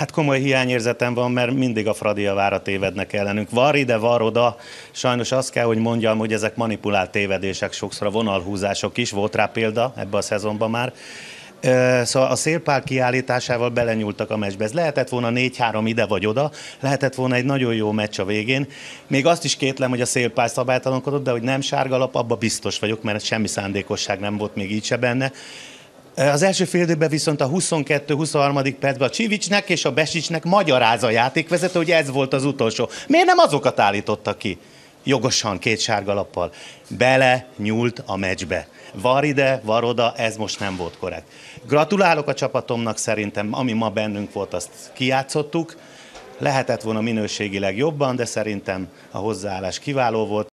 Hát komoly hiányérzetem van, mert mindig a Fradi javára tévednek ellenünk. VAR ide, VAR oda. Sajnos azt kell, hogy mondjam, hogy ezek manipulált tévedések, sokszor a vonalhúzások is, volt rá példa ebbe a szezonban már. Szóval a Szélpál kiállításával belenyúltak a meccsbe. Ez lehetett volna 4-3 ide vagy oda, lehetett volna egy nagyon jó meccs a végén. Még azt is kétlem, hogy a Szélpál szabálytalankodott, de hogy nem sárgalap, abba biztos vagyok, mert semmi szándékosság nem volt még így se benne. Az első fél időben viszont a 22-23. percben a Csivicsnek és a Besicsnek magyaráz a játékvezető, hogy ez volt az utolsó. Miért nem azokat állította ki? Jogosan, két sárgalappal. Bele nyúlt a meccsbe. VAR ide, VAR oda, ez most nem volt korrekt. Gratulálok a csapatomnak, szerintem ami ma bennünk volt, azt kijátszottuk. Lehetett volna minőségileg jobban, de szerintem a hozzáállás kiváló volt.